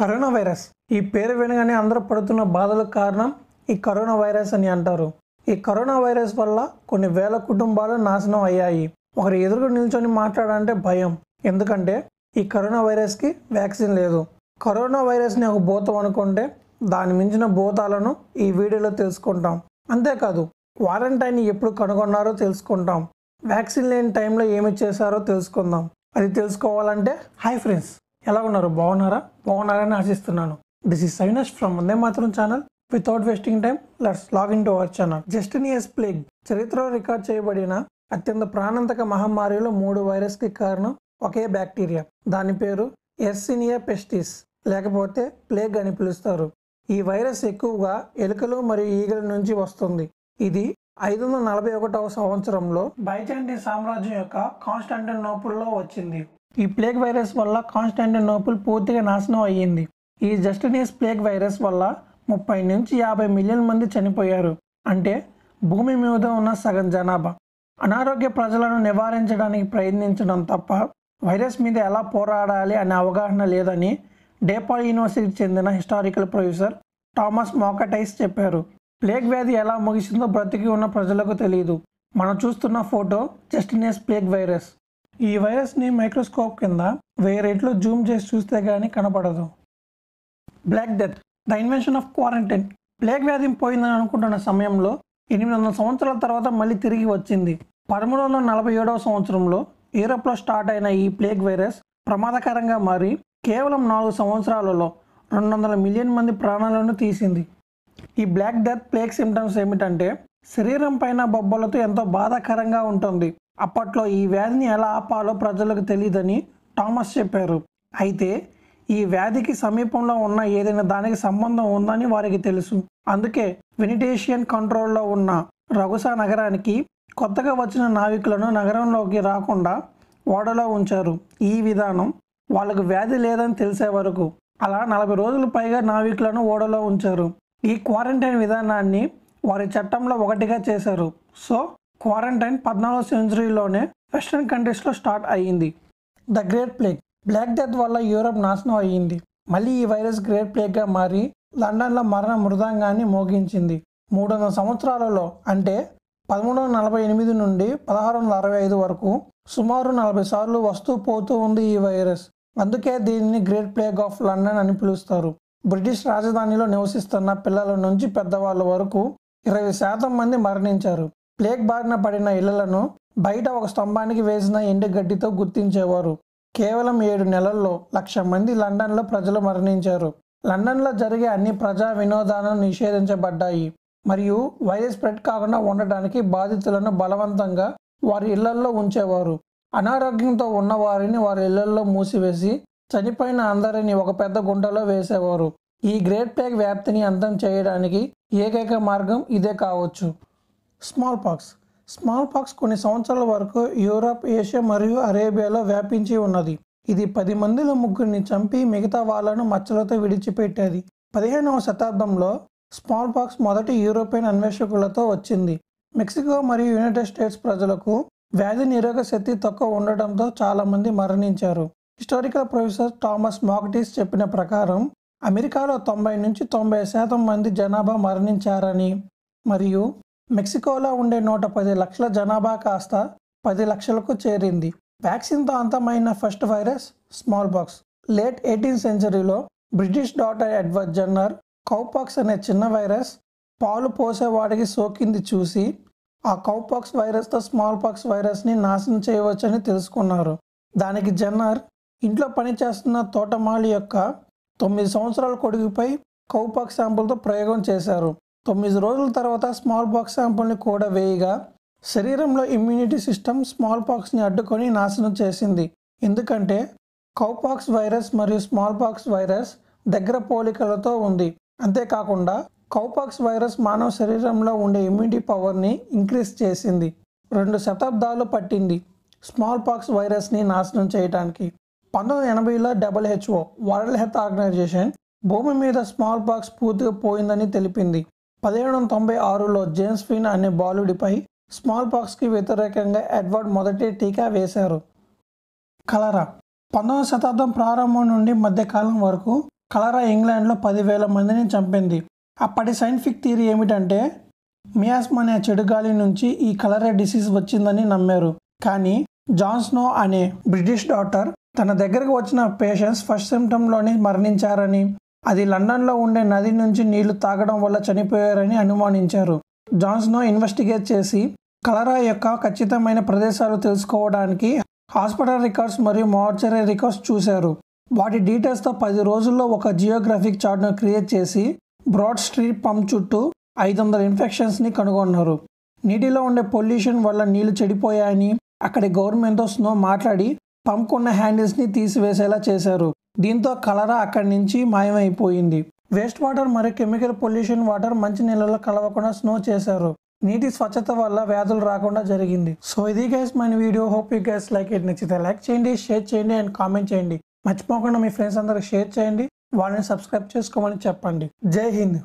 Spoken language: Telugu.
Corona virus. ఈ పేరు వినగానే అందరూ పడుతున్న బాధలకు కారణం ఈ కరోనా వైరస్ అని అంటారు. ఈ కరోనా వైరస్ వల్ల కొన్ని వేల కుటుంబాలు నాశనం అయ్యాయి. ఒకరు ఎదురుగా నిల్చొని మాట్లాడాలంటే భయం, ఎందుకంటే ఈ కరోనా వైరస్కి వ్యాక్సిన్ లేదు. కరోనా వైరస్ని ఒక భూతం అనుకుంటే దాని మించిన భూతాలను ఈ వీడియోలో తెలుసుకుంటాం. అంతేకాదు క్వారంటైన్ ఎప్పుడు కనుగొన్నారో తెలుసుకుంటాం, వ్యాక్సిన్ లేని టైంలో ఏమి చేశారో తెలుసుకుందాం. అది తెలుసుకోవాలంటే హాయ్ ఫ్రెండ్స్, ఎలా ఉన్నారు? బాగున్నారని ఆశిస్తున్నాను. This is Sainash from Mandematron channel. Without wasting time, let's log into our channel. Justinian's plague. చరిత్రలో రికార్డ్ చేయబడిన అత్యంత ప్రాణాంతక మహమ్మారిలో మూడు వైరస్కి కారణం ఒకే బ్యాక్టీరియా. దాని పేరు ఎర్సినియా పెస్టిస్, లేకపోతే ప్లేగ్ అని పిలుస్తారు. ఈ వైరస్ ఎక్కువగా ఎలుకలు మరియు ఈగల నుంచి వస్తుంది. ఇది 541వ సంవత్సరంలో బైజాంటైన్ సామ్రాజ్యం యొక్క కాన్స్టాంటినోపుల్లో వచ్చింది. ఈ ప్లేగ్ వైరస్ వల్ల కాన్స్టాంటినోపుల్ పూర్తిగా నాశనం అయ్యింది. ఈ జస్టినియస్ ప్లేగ్ వైరస్ వల్ల 30 నుంచి 50 మిలియన్ మంది చనిపోయారు, అంటే భూమి మీద ఉన్న సగం జనాభా. అనారోగ్య ప్రజలను నివారించడానికి ప్రయత్నించడం తప్ప వైరస్ మీద ఎలా పోరాడాలి అనే అవగాహన లేదని డేపాల్ యూనివర్సిటీకి చెందిన హిస్టారికల్ ప్రొఫెసర్ థామస్ మోకటైస్ చెప్పారు. ప్లేగ్ వ్యాధి ఎలా ముగిసిందో బ్రతికి ఉన్న ప్రజలకు తెలియదు. మనం చూస్తున్న ఫోటో జస్టినియస్ ప్లేగ్ వైరస్. ఈ వైరస్ని మైక్రోస్కోప్ కింద 1000 రెట్లు జూమ్ చేసి చూస్తే కానీ కనపడదు. Black death, the invention of quarantine. Plague వ్యాధి పోయిందని అనుకుంటున్న సమయంలో 800 సంవత్సరాల తర్వాత మళ్ళీ తిరిగి వచ్చింది. 1347వ సంవత్సరంలో యూరోప్లో స్టార్ట్ అయిన ఈ ప్లేగ్ వైరస్ ప్రమాదకరంగా మారి కేవలం 4 సంవత్సరాలలో 200 మిలియన్ మంది ప్రాణాలను తీసింది. ఈ బ్లాక్ డెత్ ప్లేగ్ సిమ్టమ్స్ ఏమిటంటే శరీరం పైన బొబ్బలతో ఎంతో బాధాకరంగా ఉంటుంది. అప్పట్లో ఈ వ్యాధిని ఎలా ఆపాలో ప్రజలకు తెలియదని థామస్ చెప్పారు. అయితే ఈ వ్యాధికి సమీపంలో ఉన్న ఏదైనా దానికి సంబంధం ఉందని వారికి తెలుసు. అందుకే వెనిటేషియన్ కంట్రోల్లో ఉన్న రగుసా నగరానికి కొత్తగా వచ్చిన నావికులను నగరంలోకి రాకుండా ఓడలో ఉంచారు. ఈ విధానం వాళ్ళకు వ్యాధి లేదని తెలిసే వరకు అలా 40 రోజులు పైగా నావికులను ఓడలో ఉంచారు. ఈ క్వారంటైన్ విధానాన్ని వారి చట్టంలో ఒకటిగా చేశారు. సో క్వారంటైన్ 14వ సెంచరీలోనే వెస్ట్రన్ కంట్రీస్లో స్టార్ట్ అయ్యింది. The great plague. Black death వల్ల యూరప్ నాశనం అయ్యింది. మళ్ళీ ఈ వైరస్ గ్రేట్ ప్లేగ్గా మారి లండన్లో మరణ మృదంగాన్ని మోగించింది. 300 సంవత్సరాలలో, అంటే 1348 నుండి 1665 వరకు సుమారు 40 సార్లు వస్తూ పోతూ ఉంది ఈ వైరస్. అందుకే దీనిని గ్రేట్ ప్లేగ్ ఆఫ్ లండన్ అని పిలుస్తారు. బ్రిటిష్ రాజధానిలో నివసిస్తున్న పిల్లల నుంచి పెద్దవాళ్ళ వరకు 20% మంది మరణించారు. ప్లేగ్ బారిన పడిన ఇళ్లను బయట ఒక స్తంభానికి వేసిన ఎండుగడ్డితో గుర్తించేవారు. కేవలం 7 నెలల్లో 1,00,000 మంది లండన్లో ప్రజలు మరణించారు. లండన్లో జరిగే అన్ని ప్రజా వినోదాలను నిషేధించబడ్డాయి మరియు వైరస్ స్ప్రెడ్ కాకుండా ఉండడానికి బాధితులను బలవంతంగా వారి ఇళ్లల్లో ఉంచేవారు. అనారోగ్యంతో ఉన్న వారిని వారి ఇళ్లల్లో మూసివేసి చనిపోయిన అందరినీ ఒక పెద్ద గుంటలో వేసేవారు. ఈ గ్రేట్ ప్లేగ్ వ్యాప్తిని అంతం చేయడానికి ఏకైక మార్గం ఇదే కావచ్చు. Small pox. స్మాల్ పాక్స్ కొన్ని సంవత్సరాల వరకు యూరప్, ఏషియా మరియు అరేబియాలో వ్యాపించి ఉన్నది. ఇది 10 మందిలో 3 చంపి మిగతా వాళ్ళను మచ్చలతో విడిచిపెట్టేది. 15వ శతాబ్దంలో స్మాల్ పాక్స్ మొదటి యూరోపియన్ అన్వేషకులతో వచ్చింది. మెక్సికో మరియు యునైటెడ్ స్టేట్స్ ప్రజలకు వ్యాధి నిరోధక శక్తి తక్కువ ఉండటంతో చాలామంది మరణించారు. హిస్టారికల్ ప్రొఫెసర్ థామస్ మాక్టీస్ చెప్పిన ప్రకారం అమెరికాలో 90 నుంచి 95% మంది జనాభా మరణించారని, మరియు మెక్సికోలో ఉండే 110 లక్షల జనాభా కాస్త 10 లక్షలకు చేరింది. వ్యాక్సిన్తో అంతమైన first virus smallpox. Late 18వ సెంచరీలో British doctor Edward Jenner cowpox అనే చిన్న వైరస్ పాలు పోసేవాడికి సోకింది చూసి ఆ కౌపాక్స్ వైరస్తో స్మాల్ పాక్స్ వైరస్ని నాశనం చేయవచ్చని తెలుసుకున్నారు. దానికి జెన్నర్ ఇంట్లో పనిచేస్తున్న తోటమాలి యొక్క 9 సంవత్సరాల కొడుకుపై కౌపాక్స్ శాంపుల్తో ప్రయోగం చేశారు. 9 రోజుల తర్వాత స్మాల్ పాక్స్ శాంపుల్ని కూడా వేయగా శరీరంలో ఇమ్యూనిటీ సిస్టమ్ స్మాల్ పాక్స్ని అడ్డుకొని నాశనం చేసింది. ఎందుకంటే కౌపాక్స్ వైరస్ మరియు స్మాల్ పాక్స్ వైరస్ దగ్గర పోలికలతో ఉంది. అంతేకాకుండా కౌపాక్స్ వైరస్ మానవ శరీరంలో ఉండే ఇమ్యూనిటీ పవర్ని ఇంక్రీజ్ చేసింది. 2 శతాబ్దాలు పట్టింది స్మాల్ పాక్స్ వైరస్ని నాశనం చేయడానికి. 1980లో WHO, వరల్డ్ హెల్త్ ఆర్గనైజేషన్, భూమి మీద స్మాల్ పాక్స్ పూర్తిగా పోయిందని తెలిపింది. 1796లో జేమ్స్ ఫిన్ అనే బాలుడిపై స్మాల్ పాక్స్కి వ్యతిరేకంగా ఎడ్వర్డ్ మొదటి టీకా వేశారు. కలరా. 19వ శతాబ్దం ప్రారంభం నుండి మధ్యకాలం వరకు కలరా ఇంగ్లాండ్లో 10,000 మందిని చంపింది. అప్పటి సైంటిఫిక్ థియరీ ఏమిటంటే మియాస్మా అనే చెడుగాలి నుంచి ఈ కలరా డిసీజ్ వచ్చిందని నమ్మారు. కానీ జాన్ స్నో అనే బ్రిటిష్ డాక్టర్ తన దగ్గరకు వచ్చిన పేషెంట్స్ ఫస్ట్ సిమ్టంలోనే మరణించారని, అది లండన్లో ఉండే నది నుంచి నీళ్లు తాగడం వల్ల చనిపోయారని అనుమానించారు. జాన్ స్నో ఇన్వెస్టిగేట్ చేసి కలరా యొక్క ఖచ్చితమైన ప్రదేశాలు తెలుసుకోవడానికి హాస్పిటల్ రికార్డ్స్ మరియు మార్చరీ రికార్డ్స్ చూశారు. వాటి డీటెయిల్స్తో 10 రోజుల్లో ఒక జియోగ్రఫిక్ చార్ట్ను క్రియేట్ చేసి బ్రాడ్ స్ట్రీట్ పంప్ చుట్టూ 500 ఇన్ఫెక్షన్స్ని కనుగొన్నారు. నీటిలో ఉండే పొల్యూషన్ వల్ల నీళ్లు చెడిపోయాయని అక్కడి గవర్నమెంట్తో స్నో మాట్లాడి పంపుకున్న హ్యాండిల్స్ని తీసివేసేలా చేశారు. దీంతో కలరా అక్కడి నుంచి మాయమైపోయింది. వేస్ట్ వాటర్ మరియు కెమికల్ పొల్యూషన్ వాటర్ మంచి నీళ్ళలో కలవకుండా స్నో చేశారు. నీటి స్వచ్ఛత వల్ల వ్యాధులు రాకుండా జరిగింది. సో ఇది గైస్ మన వీడియో. Hope you guys like it. నచ్చితే లైక్ చేయండి, షేర్ చేయండి అండ్ కామెంట్ చేయండి. మర్చిపోకుండా మీ ఫ్రెండ్స్ అందరికి షేర్ చేయండి, వాళ్ళని సబ్స్క్రైబ్ చేసుకోమని చెప్పండి. జై హింద్.